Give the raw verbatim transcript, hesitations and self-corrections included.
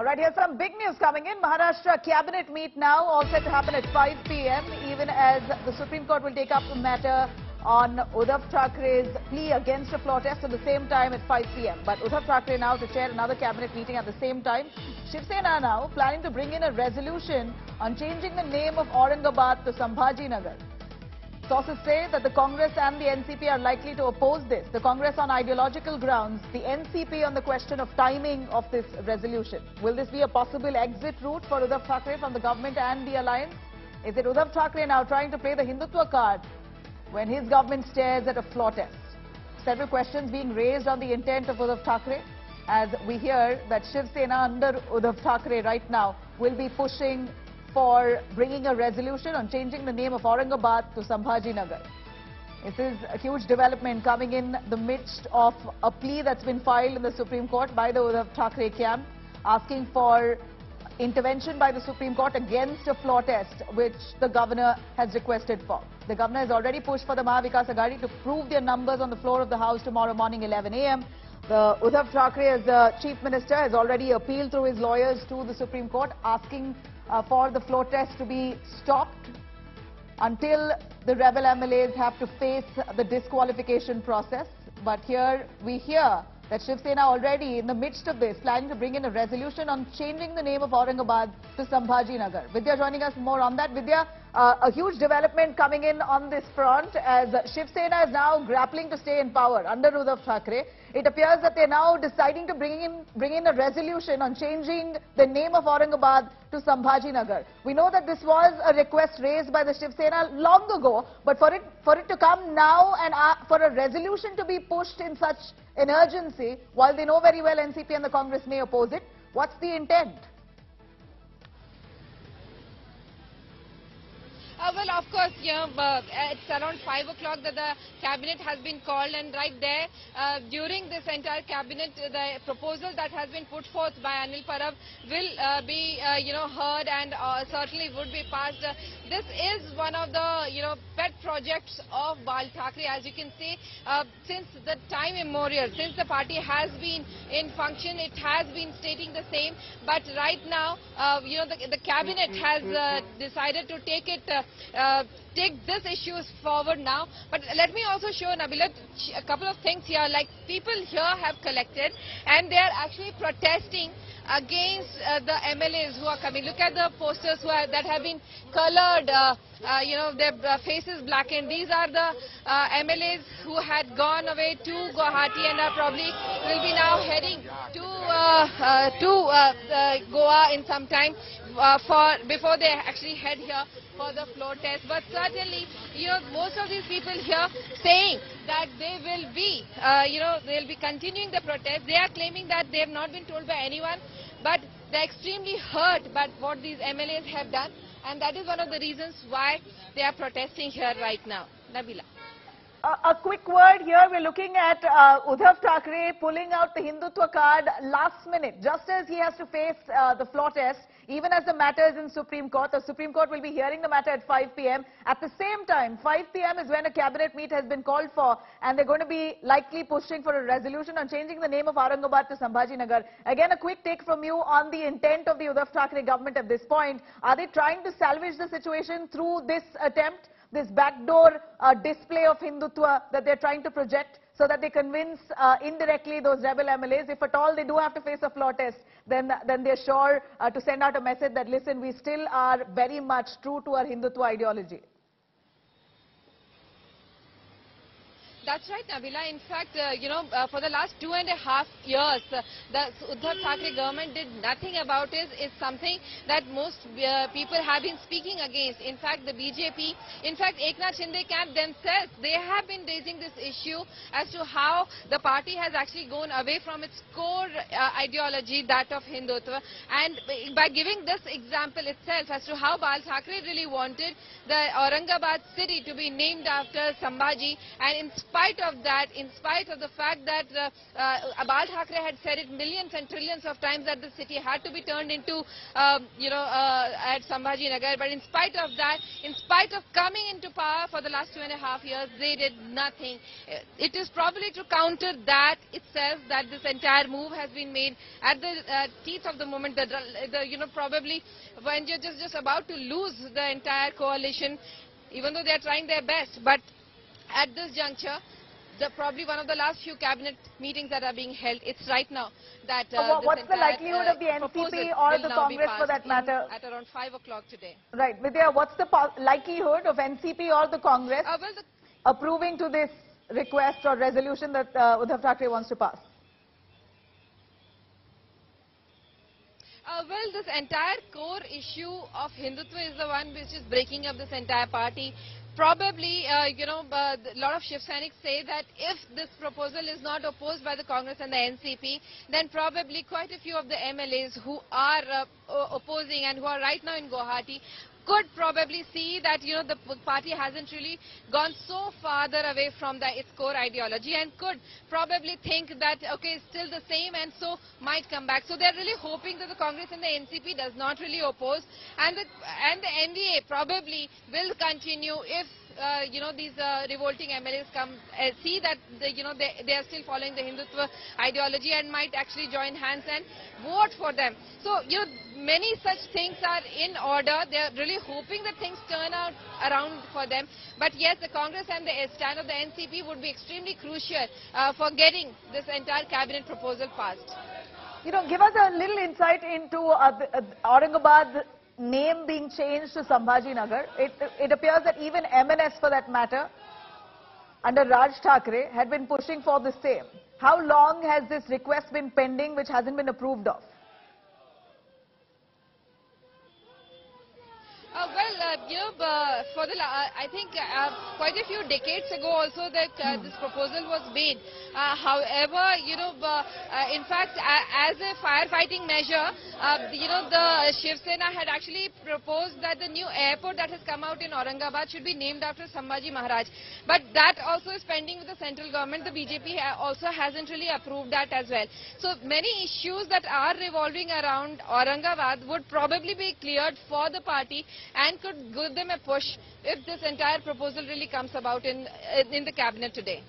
All right, here's some big news coming in. Maharashtra cabinet meet now all set to happen at five p m even as the Supreme Court will take up the matter on Uddhav Thackeray's plea against a floor test at the same time at five p m But Uddhav Thackeray now to chair another cabinet meeting at the same time. Shiv Sena now planning to bring in a resolution on changing the name of Aurangabad to Sambhajinagar. Sources say that the Congress and the N C P are likely to oppose this. The Congress on ideological grounds, the N C P on the question of timing of this resolution. Will this be a possible exit route for Uddhav Thackeray from the government and the alliance? Is it Uddhav Thackeray now trying to play the Hindutva card when his government stares at a floor test? Several questions being raised on the intent of Uddhav Thackeray, as we hear that Shiv Sena under Uddhav Thackeray right now will be pushing for bringing a resolution on changing the name of Aurangabad to Sambhajinagar. This is a huge development coming in the midst of a plea that's been filed in the Supreme Court by the Uddhav Thackeray camp, asking for intervention by the Supreme Court against a floor test, which the governor has requested for. The governor has already pushed for the Mahavikas Aghadi to prove their numbers on the floor of the house tomorrow morning, eleven a m The Uddhav Thackeray, as the chief minister, has already appealed through his lawyers to the Supreme Court, asking uh, for the floor test to be stopped until the rebel M L As have to face the disqualification process. But here we hear that Shiv Sena already, in the midst of this, planning to bring in a resolution on changing the name of Aurangabad to Sambhajinagar. Vidya joining us more on that. Vidya, uh, a huge development coming in on this front as Shiv Sena is now grappling to stay in power under Uddhav Thackeray. It appears that they're now deciding to bring in, bring in a resolution on changing the name of Aurangabad to Sambhajinagar. We know that this was a request raised by the Shiv Sena long ago, but for it, for it to come now and uh, for a resolution to be pushed in such an urgency, while they know very well N C P and the Congress may oppose it, what's the intent? Uh, well, of course, yeah, but it's around five o'clock that the cabinet has been called, and right there, uh, during this entire cabinet, the proposal that has been put forth by Anil Parab will uh, be, uh, you know, heard and uh, certainly would be passed. Uh, this is one of the, you know, pet projects of Bal Thackeray. As you can see, uh, since the time immemorial, since the party has been in function, it has been stating the same. But right now, uh, you know, the, the cabinet has uh, decided to take it uh, Uh, take this issues forward now. But let me also show, Nabila, a couple of things here. Like, people here have collected and they are actually protesting against uh, the M L As who are coming. Look at the posters who are, that have been colored, uh, uh, you know, their uh, faces blackened. These are the uh, M L As who had gone away to Guwahati and are probably will be now heading to uh, uh, to uh, uh, Goa in some time uh, for before they actually head here for the floor test. But certainly, you know, most of these people here saying that they will be, uh, you know, they'll be continuing the protest. They are claiming that they have not been told by anyone, but they're extremely hurt by what these M L As have done, and that is one of the reasons why they are protesting here right now. Nabila. Uh, a quick word here, we're looking at uh, Uddhav Thackeray pulling out the Hindutva card last minute, just as he has to face uh, the floor test, even as the matter is in Supreme Court. The Supreme Court will be hearing the matter at five p m At the same time, five p m is when a cabinet meet has been called for, and they're going to be likely pushing for a resolution on changing the name of Aurangabad to Sambhajinagar. Again, a quick take from you on the intent of the Uddhav Thackeray government at this point. Are they trying to salvage the situation through this attempt? This backdoor uh, display of Hindutva that they're trying to project so that they convince uh, indirectly those rebel M L As. If at all they do have to face a floor test, then, then they're sure uh, to send out a message that, listen, we still are very much true to our Hindutva ideology. That's right, Nabila. In fact, uh, you know, uh, for the last two and a half years, uh, the Uddhav Thackeray government did nothing about it. It's something that most uh, people have been speaking against. In fact, the B J P, in fact, Eknath Shinde camp themselves, they have been raising this issue as to how the party has actually gone away from its core uh, ideology, that of Hindutva. And by giving this example itself as to how Bal Thackeray really wanted the Aurangabad city to be named after Sambhaji, and in spite of that, in spite of the fact that uh, uh, Bal Thackeray had said it millions and trillions of times that the city had to be turned into, um, you know, uh, at Sambhajinagar. But in spite of that, in spite of coming into power for the last two and a half years, they did nothing. It is probably to counter that itself that this entire move has been made at the uh, teeth of the moment. The, the, you know, probably when you're just, just about to lose the entire coalition, even though they are trying their best, but at this juncture, the, probably one of the last few cabinet meetings that are being held, it's right now that... Uh, so what's the likelihood uh, of the N C P or the Congress for that matter? At around five o'clock today. Right. Vidya, what's the likelihood of N C P or the Congress uh, well, the approving to this request or resolution that uh, Uddhav Thackeray wants to pass? Uh, well, this entire core issue of Hindutva is the one which is breaking up this entire party. Probably, uh, you know, a lot of Shiv Sainik say that if this proposal is not opposed by the Congress and the N C P, then probably quite a few of the M L As who are uh, opposing and who are right now in Guwahati could probably see that, you know, the party hasn't really gone so farther away from the, its core ideology, and could probably think that, okay, it's still the same and so might come back. So they're really hoping that the Congress and the N C P does not really oppose, and the, and the N D A probably will continue if, Uh, you know, these uh, revolting M L As come uh, see that, the, you know, they, they are still following the Hindutva ideology and might actually join hands and vote for them. So, you know, many such things are in order. They are really hoping that things turn out around for them. But yes, the Congress and the stand of the N C P would be extremely crucial uh, for getting this entire cabinet proposal passed. You know, give us a little insight into uh, uh, Aurangabad name being changed to Sambhajinagar. It, it appears that even M N S, for that matter, under Raj Thakre, had been pushing for the same. How long has this request been pending, which hasn't been approved of? Uh, well, uh, you know, uh, for the, uh, I think uh, quite a few decades ago also that uh, this proposal was made. Uh, however, you know, uh, uh, in fact, uh, as a firefighting measure, uh, you know, the Shiv Sena had actually proposed that the new airport that has come out in Aurangabad should be named after Sambhaji Maharaj. But that also is pending with the central government. The B J P also hasn't really approved that as well. So many issues that are revolving around Aurangabad would probably be cleared for the party and could give them a push if this entire proposal really comes about in, in the cabinet today.